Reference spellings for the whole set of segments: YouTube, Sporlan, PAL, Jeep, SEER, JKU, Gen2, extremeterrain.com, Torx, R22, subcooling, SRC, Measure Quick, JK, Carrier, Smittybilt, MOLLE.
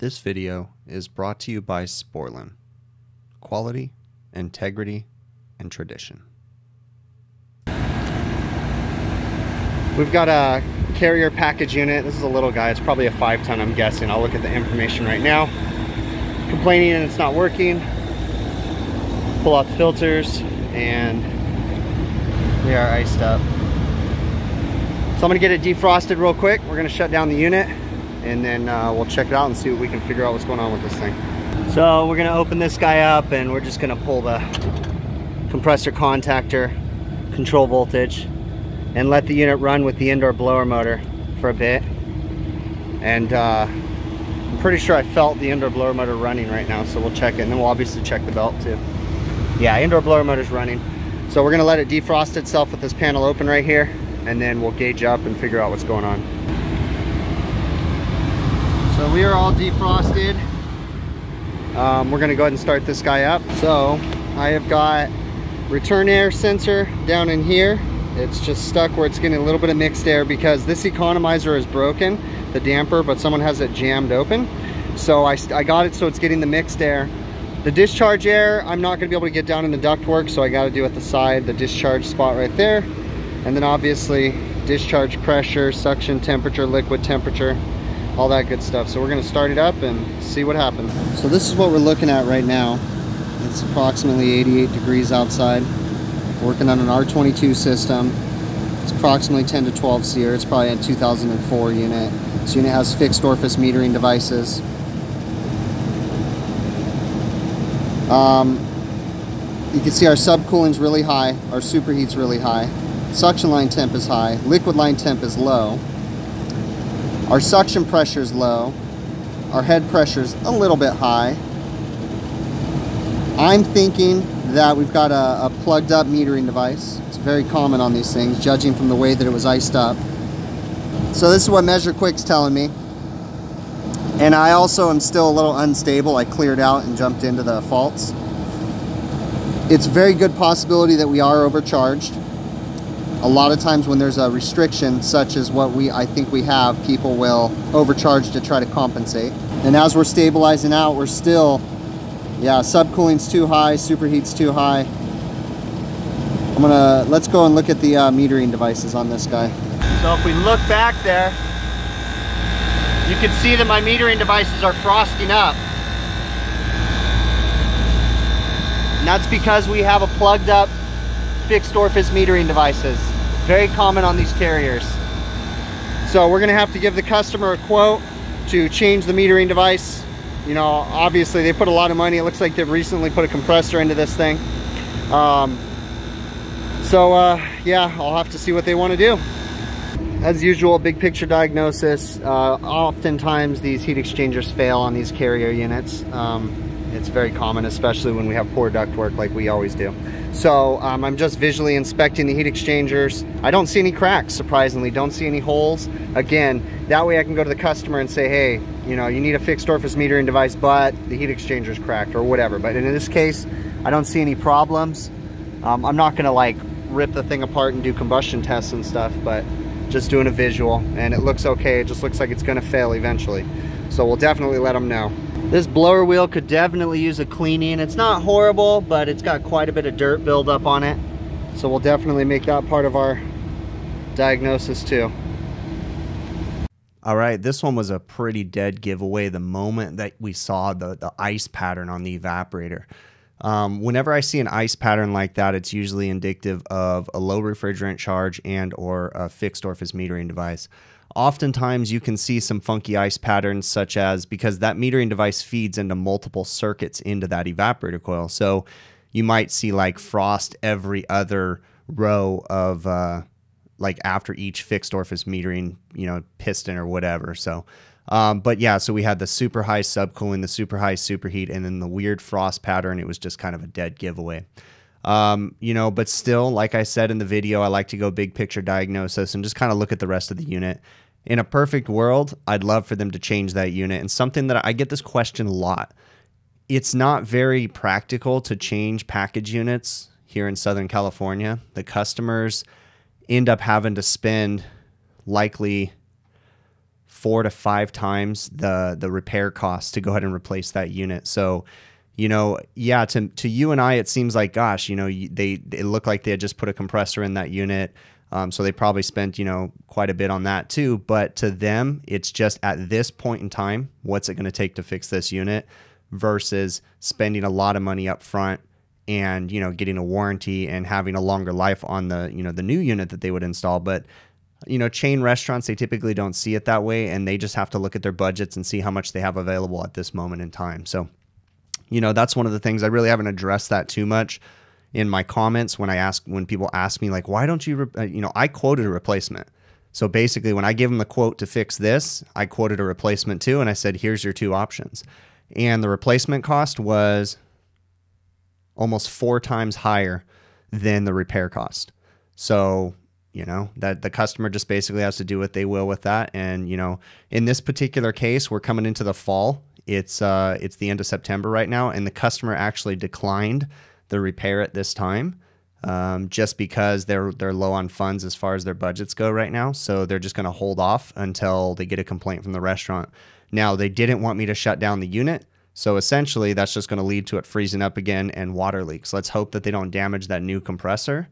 This video is brought to you by Sporlan. Quality, integrity, and tradition. We've got a Carrier package unit. This is a little guy. It's probably a 5-ton, I'm guessing. I'll look at the information right now. Complaining and it's not working. Pull out the filters and we are iced up. So I'm gonna get it defrosted real quick. We're gonna shut down the unit and then we'll check it out and see what we can figure out what's going on with this thing. So we're gonna open this guy up and we're just gonna pull the compressor contactor, control voltage, and let the unit run with the indoor blower motor for a bit. And I'm pretty sure I felt the indoor blower motor running right now, so we'll check it, and then we'll obviously check the belt too. Yeah, indoor blower motor's running. So we're gonna let it defrost itself with this panel open right here, and then we'll gauge up and figure out what's going on. So we are all defrosted. We're gonna go ahead and start this guy up. So I have got return air sensor down in here. It's just stuck where it's getting a little bit of mixed air because this economizer is broken, the damper, but someone has it jammed open. So I got it so it's getting the mixed air. The discharge air, I'm not gonna be able to get down in the ductwork, so I gotta do at the side, the discharge spot right there. And then obviously discharge pressure, suction temperature, liquid temperature, all that good stuff. So we're gonna start it up and see what happens. So this is what we're looking at right now. It's approximately 88 degrees outside. Working on an R22 system. It's approximately 10 to 12 SEER. It's probably a 2004 unit. This unit has fixed orifice metering devices. You can see our subcooling's really high. Our superheat's really high. Suction line temp is high. Liquid line temp is low. Our suction pressure's low. Our head pressure's a little bit high. I'm thinking that we've got a plugged up metering device. It's very common on these things, judging from the way that it was iced up. So this is what Measure Quick's telling me. And I also am still a little unstable. I cleared out and jumped into the faults. It's a very good possibility that we are overcharged. A lot of times when there's a restriction, such as what I think we have, people will overcharge to try to compensate. And as we're stabilizing out, we're still, yeah, subcooling's too high, superheat's too high. Let's go and look at the metering devices on this guy. So if we look back there, you can see that my metering devices are frosting up. And that's because we have a plugged up fixed orifice metering devices. Very common on these Carriers. So we're gonna have to give the customer a quote to change the metering device. You know, obviously they put a lot of money. It looks like they've recently put a compressor into this thing. Yeah, I'll have to see what they want to do. As usual, big picture diagnosis. Oftentimes these heat exchangers fail on these Carrier units. It's very common, especially when we have poor ductwork like we always do. So I'm just visually inspecting the heat exchangers. I don't see any cracks, surprisingly. Don't see any holes. Again, that way I can go to the customer and say, hey, you know, you need a fixed orifice metering device, but the heat exchanger's cracked or whatever. But in this case, I don't see any problems. I'm not gonna like rip the thing apart and do combustion tests and stuff, but just doing a visual, and it looks okay. It just looks like it's gonna fail eventually. So we'll definitely let them know. This blower wheel could definitely use a cleaning. It's not horrible, but it's got quite a bit of dirt buildup on it. So we'll definitely make that part of our diagnosis too. All right, this one was a pretty dead giveaway the moment that we saw the ice pattern on the evaporator. Whenever I see an ice pattern like that, it's usually indicative of a low refrigerant charge and or a fixed orifice metering device. Oftentimes you can see some funky ice patterns, such as because that metering device feeds into multiple circuits into that evaporator coil. So you might see like frost every other row of like after each fixed orifice metering, you know, piston or whatever. So, but yeah, so we had the super high subcooling, the super high superheat, and then the weird frost pattern. It was just kind of a dead giveaway. You know, but still, like I said in the video, I like to go big picture diagnosis and just kind of look at the rest of the unit. In a perfect world, I'd love for them to change that unit. And something that I get this question a lot, it's not very practical to change package units here in Southern California. The customers end up having to spend likely 4 to 5 times the repair cost to go ahead and replace that unit. So, you know, yeah, to you and I, it seems like, gosh, you know, it looked like they had just put a compressor in that unit. So they probably spent, you know, quite a bit on that too. But to them, it's just at this point in time, what's it going to take to fix this unit versus spending a lot of money up front and, you know, getting a warranty and having a longer life on the, you know, the new unit that they would install. But, you know, chain restaurants, they typically don't see it that way, and they just have to look at their budgets and see how much they have available at this moment in time. So, you know, that's one of the things. I really haven't addressed that too much in my comments when people ask me, like, why don't you, you know, I quoted a replacement. So basically when I give them the quote to fix this, I quoted a replacement too. And I said, here's your 2 options. And the replacement cost was almost 4 times higher than the repair cost. So, you know, that the customer just basically has to do what they will with that. And, you know, in this particular case, we're coming into the fall. It's the end of September right now. And the customer actually declined the repair at this time, just because they're low on funds as far as their budgets go right now. So they're just going to hold off until they get a complaint from the restaurant. Now, they didn't want me to shut down the unit, so essentially that's just going to lead to it freezing up again and water leaks. Let's hope that they don't damage that new compressor.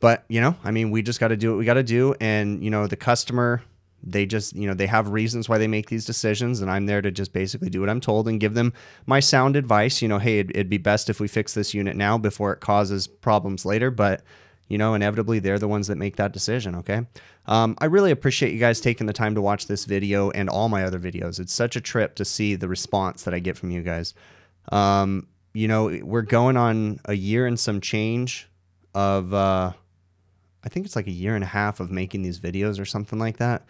But, you know, I mean, we just got to do what we got to do. And, you know, the customer, they just, you know, they have reasons why they make these decisions, and I'm there to just basically do what I'm told and give them my sound advice. You know, hey, it'd be best if we fix this unit now before it causes problems later. But, you know, inevitably they're the ones that make that decision. Okay. I really appreciate you guys taking the time to watch this video and all my other videos. It's such a trip to see the response that I get from you guys. You know, we're going on a year and some change of, I think it's like a year and a half of making these videos or something like that.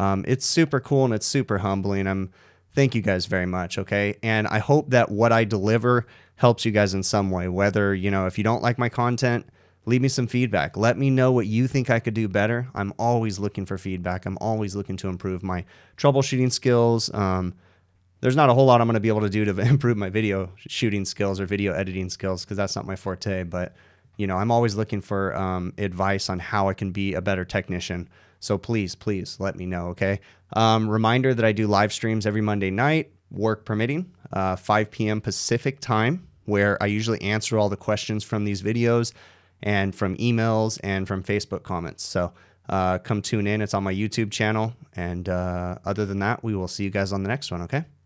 It's super cool and it's super humbling. Thank you guys very much, okay? And I hope that what I deliver helps you guys in some way. Whether, you know, if you don't like my content, leave me some feedback. Let me know what you think I could do better. I'm always looking for feedback. I'm always looking to improve my troubleshooting skills. There's not a whole lot I'm going to be able to do to improve my video shooting skills or video editing skills, because that's not my forte, but... you know, I'm always looking for advice on how I can be a better technician. So please, please let me know, okay? Reminder that I do live streams every Monday night, work permitting, 5 p.m. Pacific time, where I usually answer all the questions from these videos and from emails and from Facebook comments. So come tune in. It's on my YouTube channel. And other than that, we will see you guys on the next one, okay?